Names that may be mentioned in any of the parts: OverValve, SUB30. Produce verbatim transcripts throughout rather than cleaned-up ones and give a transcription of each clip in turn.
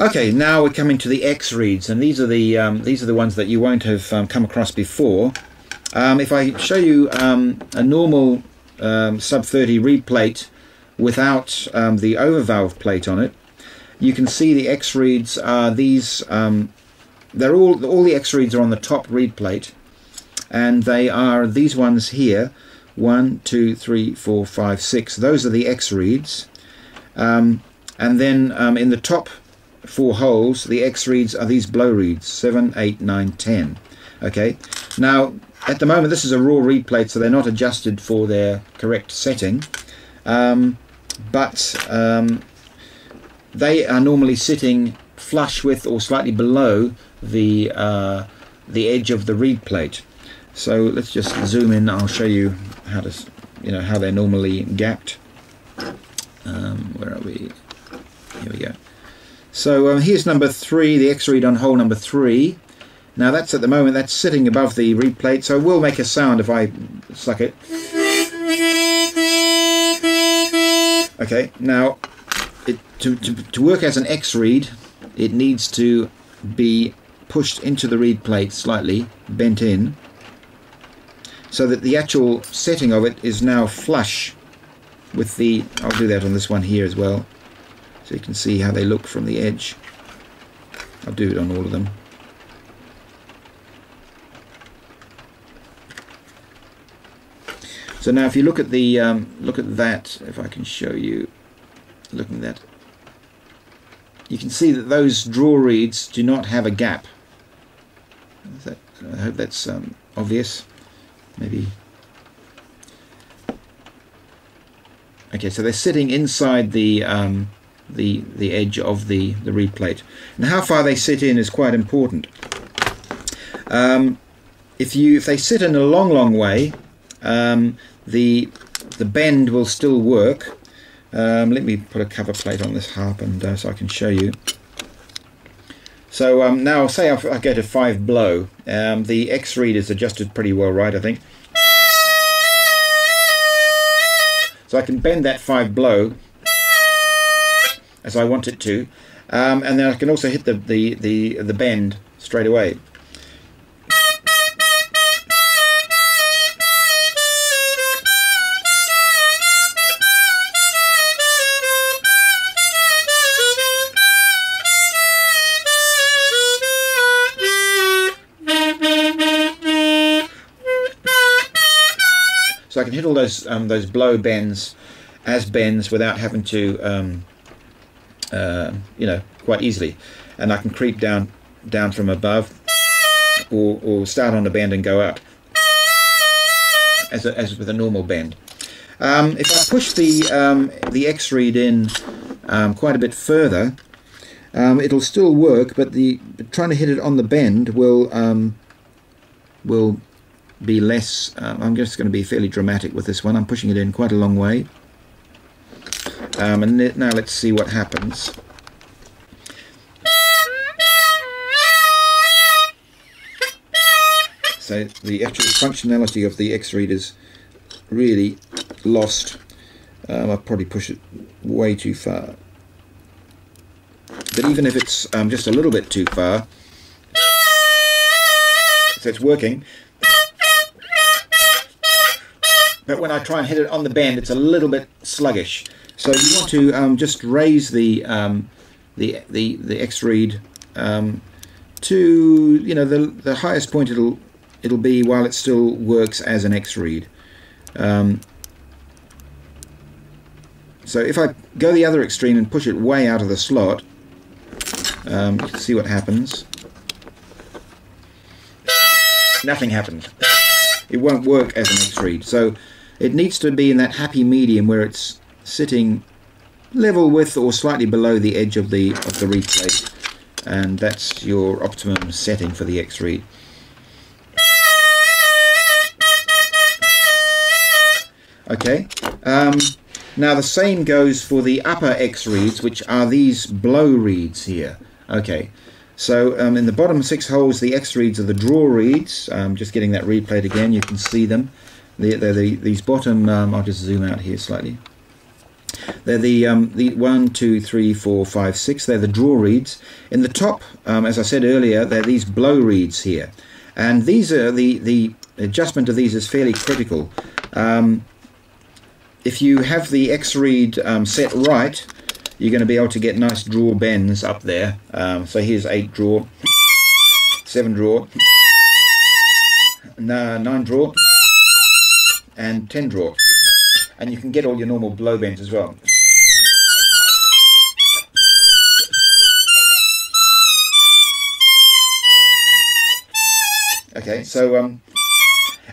Okay, now we're coming to the X reads, and these are the um, these are the ones that you won't have um, come across before. Um, if I show you um, a normal um, sub thirty reed plate without um, the overvalve plate on it, you can see the X reads are these. Um, they're all all the X reads are on the top reed plate, and they are these ones here: one, two, three, four, five, six. Those are the X reads, um, and then um, in the top four holes, the X reads are these blow reads: seven, eight, nine, ten. Okay, now at the moment this is a raw reed plate, so they're not adjusted for their correct setting, um, but um, they are normally sitting flush with or slightly below the uh, the edge of the reed plate. So let's just zoom in. I'll show you how to, you know, how they're normally gapped. Um, where are we? Here we go. So um, here's number three, the X read on hole number three. Now that's at the moment that's sitting above the reed plate, so it will make a sound if I suck it. Okay, now it, to, to, to work as an X read, it needs to be pushed into the reed plate slightly, bent in, so that the actual setting of it is now flush with the, I'll do that on this one here as well, so you can see how they look from the edge. I'll do it on all of them. So now if you look at the um, look at that, if I can show you, looking at that, you can see that those draw reeds do not have a gap. That, I hope that's um, obvious. Maybe. Okay, so they're sitting inside the. Um, the the edge of the the reed plate, and how far they sit in is quite important. um, if you if they sit in a long long way, um, the the bend will still work. um, let me put a cover plate on this harp, and uh, so I can show you. So um, now say I go to five blow, um, the X reed is adjusted pretty well, right, I think, so I can bend that five blow as I want it to, um, and then I can also hit the, the, the, the bend straight away. So I can hit all those, um, those blow bends as bends without having to um, Uh, you know, quite easily, and I can creep down down from above, or, or start on a bend and go up as, a, as with a normal bend. Um, if I push the um, the X reed in um, quite a bit further, um, it'll still work, but the trying to hit it on the bend will um, will be less. uh, I'm just going to be fairly dramatic with this one. I'm pushing it in quite a long way. Um, and now let's see what happens. So the actual functionality of the X reed is really lost. Um, I'll probably push it way too far. But even if it's um, just a little bit too far, so it's working. But when I try and hit it on the bend, it's a little bit sluggish. So you want to um, just raise the, um, the the the X reed um, to, you know, the the highest point it'll it'll be while it still works as an X reed. Um, so if I go the other extreme and push it way out of the slot, um, you can see what happens. Nothing happens. It won't work as an X reed. So it needs to be in that happy medium where it's sitting level with or slightly below the edge of the of the reed plate, and that's your optimum setting for the X reed. Okay, um, now the same goes for the upper X reeds, which are these blow reeds here. Okay, so um, in the bottom six holes, the X reeds are the draw reeds. Um, just getting that reed plate again, you can see them. They're, they're the, these bottom. Um, I'll just zoom out here slightly. They're the, um, the one, two, three, four, five, six. They're the draw reeds. In the top, um, as I said earlier, they're these blow reeds here. And these are the, the adjustment of these is fairly critical. Um, if you have the X reed um, set right, you're going to be able to get nice draw bends up there. Um, so here's eight draw, seven draw, nine draw, and ten draw. And you can get all your normal blow bends as well. Okay, so, um,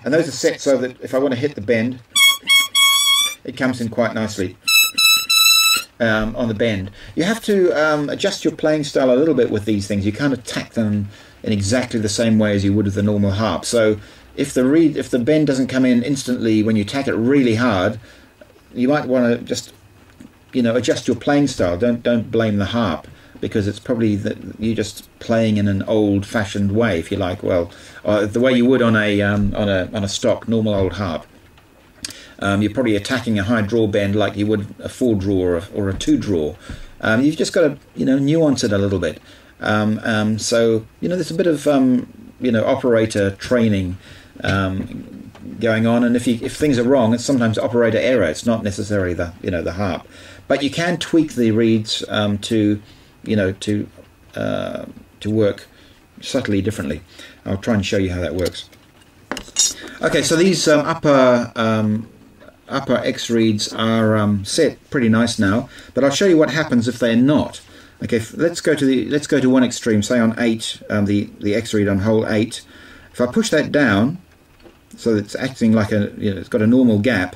and those are set so that if I want to hit the bend, it comes in quite nicely um, on the bend. You have to um, adjust your playing style a little bit with these things. You can't attack them in exactly the same way as you would with the normal harp. So if the reed, if the bend doesn't come in instantly when you attack it really hard, you might want to just, you know, adjust your playing style. Don't don't blame the harp, because it's probably that you're just playing in an old-fashioned way, if you like. Well, uh, the way you would on a um, on a on a stock normal old harp. Um, you're probably attacking a high draw bend like you would a four draw or a, or a two draw. Um, you've just got to, you know, nuance it a little bit. Um, um, so you know, there's a bit of um, you know, operator training um, going on, and if you, if things are wrong, it's sometimes operator error. It's not necessarily the, you know, the harp, but you can tweak the reeds um, to, you know, to uh, to work subtly differently. I'll try and show you how that works. Okay, so these um, upper um, upper X reeds are um, set pretty nice now, but I'll show you what happens if they're not. Okay, let's go to the let's go to one extreme. Say on eight, um, the the X reed on hole eight. If I push that down, so it's acting like a, you know, it's got a normal gap.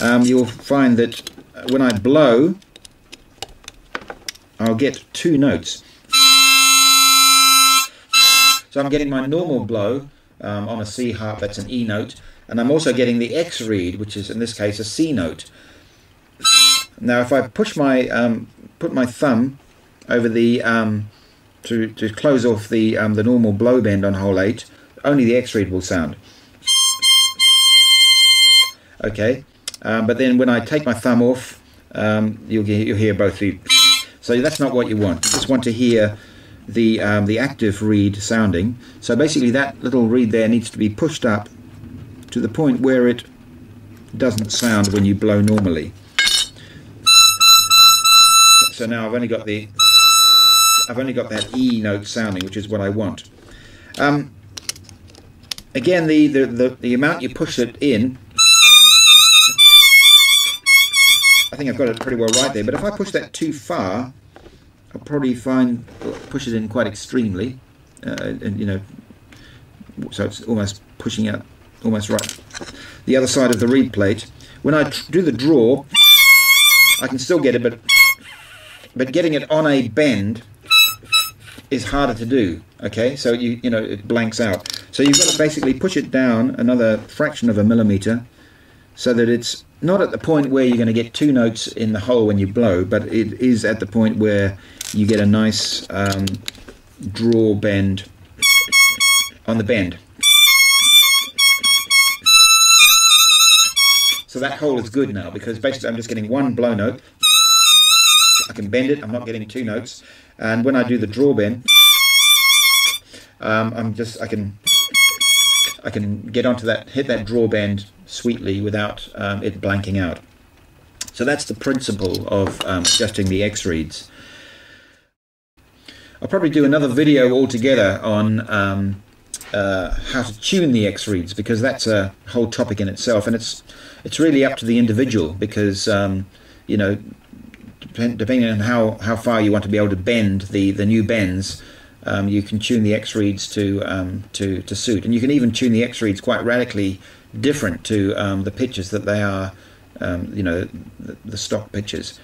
Um, you'll find that when I blow, I'll get two notes. So I'm getting my normal blow um, on a C harp. That's an E note, and I'm also getting the X reed, which is in this case a C note. Now, if I push my um, put my thumb over the um, to to close off the um, the normal blow bend on hole eight, only the X reed will sound. Okay, um, but then when I take my thumb off, um, you'll you'll hear both the. So that's not what you want. You just want to hear the um, the active reed sounding. So basically, that little reed there needs to be pushed up to the point where it doesn't sound when you blow normally. So now I've only got the. I've only got that E note sounding, which is what I want. Um, again, the, the, the, the amount you push it in, I think I've got it pretty well right there, but if I push that too far, I'll probably find, push it in quite extremely, uh, and, you know, so it's almost pushing out, almost right, the other side of the reed plate. When I do the draw, I can still get it, but, but getting it on a bend is harder to do. Okay, so you you know, it blanks out, so you've got to basically push it down another fraction of a millimeter so that it's not at the point where you're going to get two notes in the hole when you blow, but it is at the point where you get a nice um, draw bend on the bend. So that hole is good now, because basically I'm just getting one blow note. I can bend it, I'm not getting two notes, and when I do the draw bend, um, I'm just I can I can get onto that, hit that draw bend sweetly without um, it blanking out. So that's the principle of um, adjusting the X reeds. I'll probably do another video altogether on um, uh, how to tune the X reeds, because that's a whole topic in itself, and it's it's really up to the individual, because um, you know. Depending on how, how far you want to be able to bend the, the new bends, um, you can tune the X reeds to, um, to, to suit. And you can even tune the X reeds quite radically different to um, the pitches that they are, um, you know, the, the stock pitches.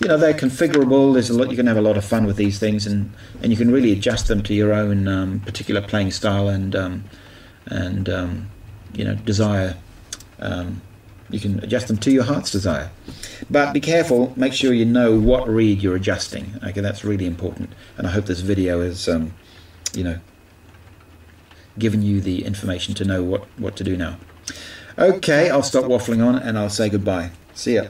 You know, they're configurable. There's a lot, you can have a lot of fun with these things, and, and you can really adjust them to your own um, particular playing style and, um, and um, you know, desire. Um, You can adjust them to your heart's desire. But be careful, make sure you know what reed you're adjusting. Okay, that's really important. And I hope this video has, um, you know, given you the information to know what, what to do now. Okay, I'll stop waffling on and I'll say goodbye. See ya.